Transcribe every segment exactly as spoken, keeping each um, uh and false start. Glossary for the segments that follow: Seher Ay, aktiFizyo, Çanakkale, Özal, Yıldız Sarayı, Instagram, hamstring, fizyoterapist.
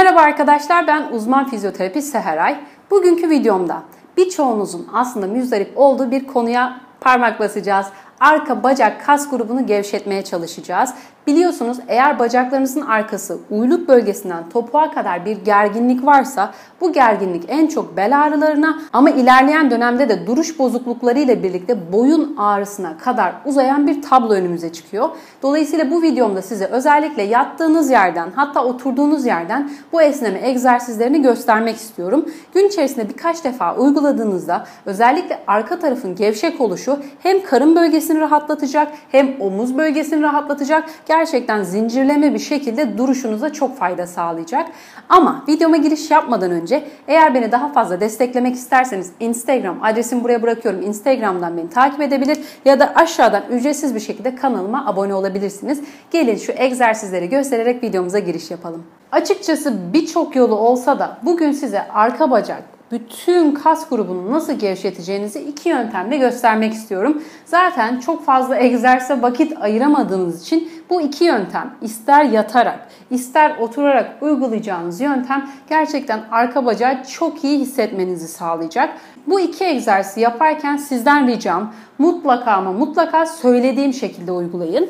Merhaba arkadaşlar, ben uzman fizyoterapist Seher Ay. Bugünkü videomda birçoğunuzun aslında müzdarip olduğu bir konuya parmak basacağız. Arka bacak kas grubunu gevşetmeye çalışacağız. Biliyorsunuz eğer bacaklarınızın arkası uyluk bölgesinden topuğa kadar bir gerginlik varsa bu gerginlik en çok bel ağrılarına ama ilerleyen dönemde de duruş bozuklukları ile birlikte boyun ağrısına kadar uzayan bir tablo önümüze çıkıyor. Dolayısıyla bu videomda size özellikle yattığınız yerden hatta oturduğunuz yerden bu esneme egzersizlerini göstermek istiyorum. Gün içerisinde birkaç defa uyguladığınızda özellikle arka tarafın gevşek oluşu hem karın bölgesini rahatlatacak hem omuz bölgesini rahatlatacak. Gerçekten zincirleme bir şekilde duruşunuza çok fayda sağlayacak. Ama videoma giriş yapmadan önce eğer beni daha fazla desteklemek isterseniz Instagram adresimi buraya bırakıyorum. Instagram'dan beni takip edebilir ya da aşağıdan ücretsiz bir şekilde kanalıma abone olabilirsiniz. Gelin şu egzersizleri göstererek videomuza giriş yapalım. Açıkçası birçok yolu olsa da bugün size arka bacak bütün kas grubunu nasıl gevşeteceğinizi iki yöntemle göstermek istiyorum. Zaten çok fazla egzersize vakit ayıramadığınız için bu iki yöntem ister yatarak ister oturarak uygulayacağınız yöntem gerçekten arka bacağı çok iyi hissetmenizi sağlayacak. Bu iki egzersizi yaparken sizden ricam mutlaka ama mutlaka söylediğim şekilde uygulayın.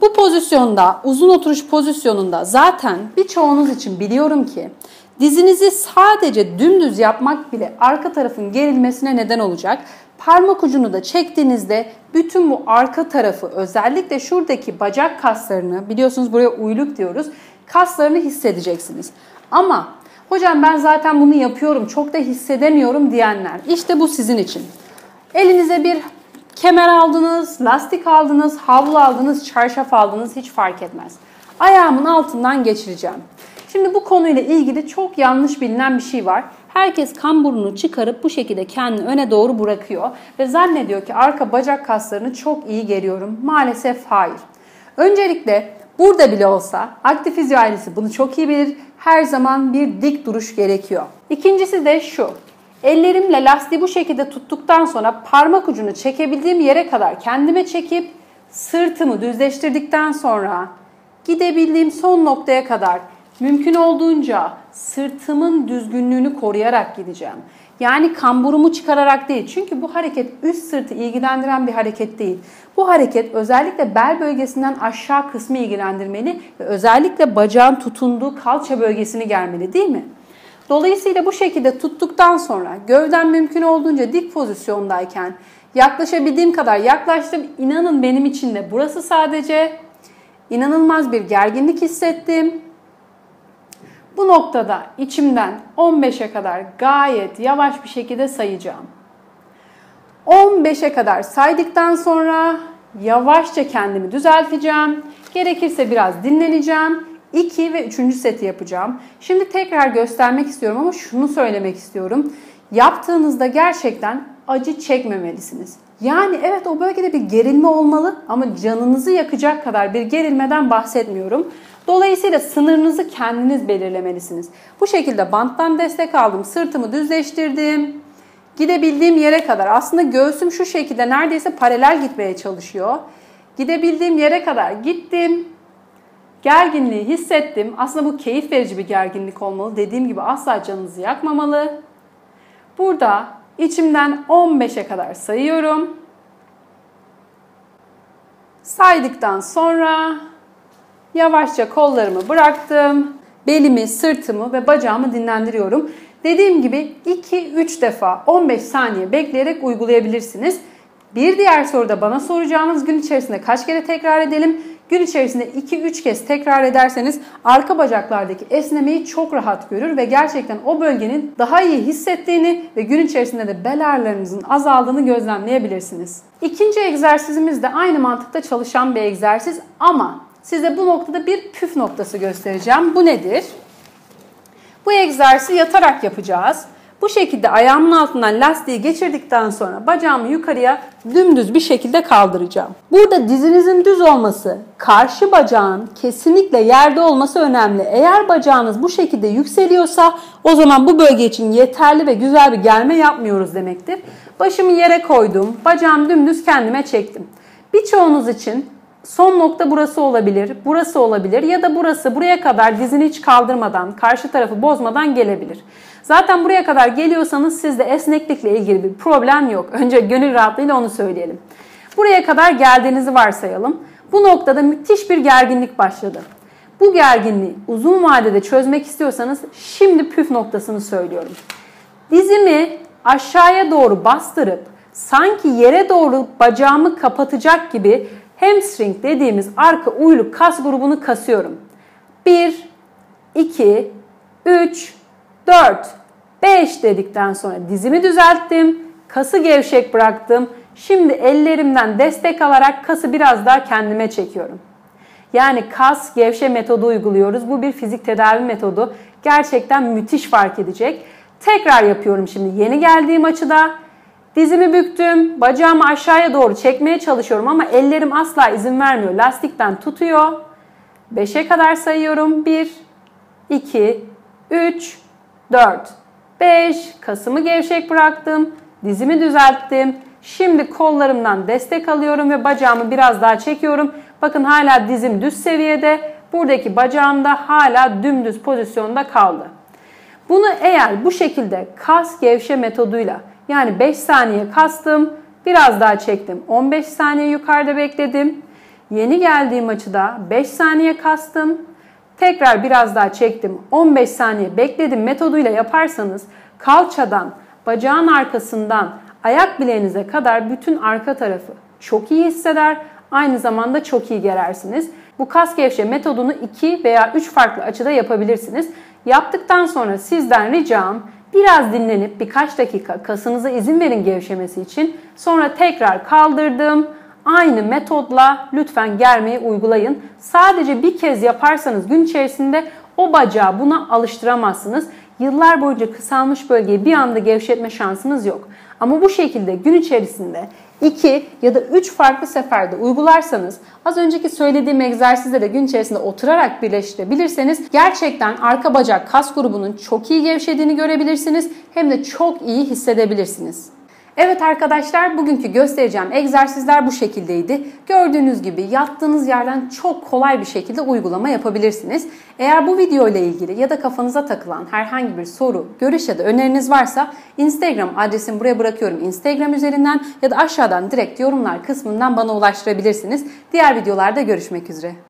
Bu pozisyonda, uzun oturuş pozisyonunda zaten birçoğunuz için biliyorum ki dizinizi sadece dümdüz yapmak bile arka tarafın gerilmesine neden olacak. Parmak ucunu da çektiğinizde bütün bu arka tarafı, özellikle şuradaki bacak kaslarını, biliyorsunuz buraya uyluk diyoruz, kaslarını hissedeceksiniz. Ama hocam ben zaten bunu yapıyorum, çok da hissedemiyorum diyenler, işte bu sizin için. Elinize bir kemer aldınız, lastik aldınız, havlu aldınız, çarşaf aldınız, hiç fark etmez. Ayağımın altından geçireceğim. Şimdi bu konuyla ilgili çok yanlış bilinen bir şey var. Herkes kamburunu çıkarıp bu şekilde kendini öne doğru bırakıyor ve zannediyor ki arka bacak kaslarını çok iyi geriyorum. Maalesef hayır. Öncelikle burada bile olsa aktif fizyo ailesi bunu çok iyi bilir. Her zaman bir dik duruş gerekiyor. İkincisi de şu. Ellerimle lastiği bu şekilde tuttuktan sonra parmak ucunu çekebildiğim yere kadar kendime çekip sırtımı düzleştirdikten sonra gidebildiğim son noktaya kadar mümkün olduğunca sırtımın düzgünlüğünü koruyarak gideceğim. Yani kamburumu çıkararak değil. Çünkü bu hareket üst sırtı ilgilendiren bir hareket değil. Bu hareket özellikle bel bölgesinden aşağı kısmı ilgilendirmeli ve özellikle bacağın tutunduğu kalça bölgesini germeli, değil mi? Dolayısıyla bu şekilde tuttuktan sonra gövden mümkün olduğunca dik pozisyondayken yaklaşabildiğim kadar yaklaştım. İnanın benim için de burası sadece inanılmaz bir gerginlik hissettim. Bu noktada içimden on beşe kadar gayet yavaş bir şekilde sayacağım. on beşe kadar saydıktan sonra yavaşça kendimi düzelteceğim. Gerekirse biraz dinleneceğim. ikinci ve üçüncü seti yapacağım. Şimdi tekrar göstermek istiyorum ama şunu söylemek istiyorum. Yaptığınızda gerçekten acı çekmemelisiniz. Yani evet o bölgede bir gerilme olmalı ama canınızı yakacak kadar bir gerilmeden bahsetmiyorum. Dolayısıyla sınırınızı kendiniz belirlemelisiniz. Bu şekilde banttan destek aldım, sırtımı düzleştirdim, gidebildiğim yere kadar. Aslında göğsüm şu şekilde neredeyse paralel gitmeye çalışıyor. Gidebildiğim yere kadar gittim, gerginliği hissettim. Aslında bu keyif verici bir gerginlik olmalı. Dediğim gibi asla canınızı yakmamalı. Burada içimden on beşe kadar sayıyorum. Saydıktan sonra yavaşça kollarımı bıraktım. Belimi, sırtımı ve bacağımı dinlendiriyorum. Dediğim gibi iki üç defa on beş saniye bekleyerek uygulayabilirsiniz. Bir diğer soruda bana soracağınız gün içerisinde kaç kere tekrar edelim? Gün içerisinde iki üç kez tekrar ederseniz arka bacaklardaki esnemeyi çok rahat görür ve gerçekten o bölgenin daha iyi hissettiğini ve gün içerisinde de bel ağrılarınızın azaldığını gözlemleyebilirsiniz. İkinci egzersizimiz de aynı mantıkta çalışan bir egzersiz ama size bu noktada bir püf noktası göstereceğim. Bu nedir? Bu egzersizi yatarak yapacağız. Bu şekilde ayağımın altından lastiği geçirdikten sonra bacağımı yukarıya dümdüz bir şekilde kaldıracağım. Burada dizinizin düz olması, karşı bacağın kesinlikle yerde olması önemli. Eğer bacağınız bu şekilde yükseliyorsa o zaman bu bölge için yeterli ve güzel bir germe yapmıyoruz demektir. Başımı yere koydum, bacağım dümdüz kendime çektim. Birçoğunuz için son nokta burası olabilir, burası olabilir ya da burası, buraya kadar dizini hiç kaldırmadan, karşı tarafı bozmadan gelebilir. Zaten buraya kadar geliyorsanız sizde esneklikle ilgili bir problem yok. Önce gönül rahatlığıyla onu söyleyelim. Buraya kadar geldiğinizi varsayalım. Bu noktada müthiş bir gerginlik başladı. Bu gerginliği uzun vadede çözmek istiyorsanız şimdi püf noktasını söylüyorum. Dizimi aşağıya doğru bastırıp sanki yere doğru bacağımı kapatacak gibi hamstring dediğimiz arka uyluk kas grubunu kasıyorum. bir, iki, üç, dört, beş dedikten sonra dizimi düzelttim. Kası gevşek bıraktım. Şimdi ellerimden destek alarak kası biraz daha kendime çekiyorum. Yani kas gevşe metodu uyguluyoruz. Bu bir fizik tedavi metodu. Gerçekten müthiş fark edecek. Tekrar yapıyorum şimdi yeni geldiğim açıda. Dizimi büktüm. Bacağımı aşağıya doğru çekmeye çalışıyorum ama ellerim asla izin vermiyor. Lastikten tutuyor. beşe kadar sayıyorum. bir, iki, üç, dört, beş. Kasımı gevşek bıraktım. Dizimi düzelttim. Şimdi kollarımdan destek alıyorum ve bacağımı biraz daha çekiyorum. Bakın hala dizim düz seviyede. Buradaki bacağım da hala dümdüz pozisyonda kaldı. Bunu eğer bu şekilde kas gevşe metoduyla, yani beş saniye kastım, biraz daha çektim. on beş saniye yukarıda bekledim. Yeni geldiğim açıda beş saniye kastım. Tekrar biraz daha çektim. on beş saniye bekledim metoduyla yaparsanız kalçadan, bacağın arkasından ayak bileğinize kadar bütün arka tarafı çok iyi hisseder. Aynı zamanda çok iyi gerersiniz. Bu kas gevşe metodunu iki veya üç farklı açıda yapabilirsiniz. Yaptıktan sonra sizden ricam biraz dinlenip birkaç dakika kasınıza izin verin gevşemesi için. Sonra tekrar kaldırdım. Aynı metodla lütfen germeyi uygulayın. Sadece bir kez yaparsanız gün içerisinde o bacağı buna alıştıramazsınız. Yıllar boyunca kısalmış bölgeyi bir anda gevşetme şansınız yok. Ama bu şekilde gün içerisinde iki ya da üç farklı seferde uygularsanız, az önceki söylediğim egzersizde de gün içerisinde oturarak birleştirebilirseniz gerçekten arka bacak kas grubunun çok iyi gevşediğini görebilirsiniz. Hem de çok iyi hissedebilirsiniz. Evet arkadaşlar, bugünkü göstereceğim egzersizler bu şekildeydi. Gördüğünüz gibi yattığınız yerden çok kolay bir şekilde uygulama yapabilirsiniz. Eğer bu video ile ilgili ya da kafanıza takılan herhangi bir soru, görüş ya da öneriniz varsa Instagram adresimi buraya bırakıyorum. Instagram üzerinden ya da aşağıdan direkt yorumlar kısmından bana ulaştırabilirsiniz. Diğer videolarda görüşmek üzere.